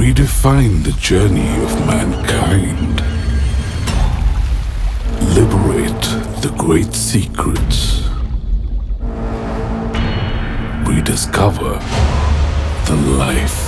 redefine the journey of mankind. Liberate the great secrets. Rediscover the life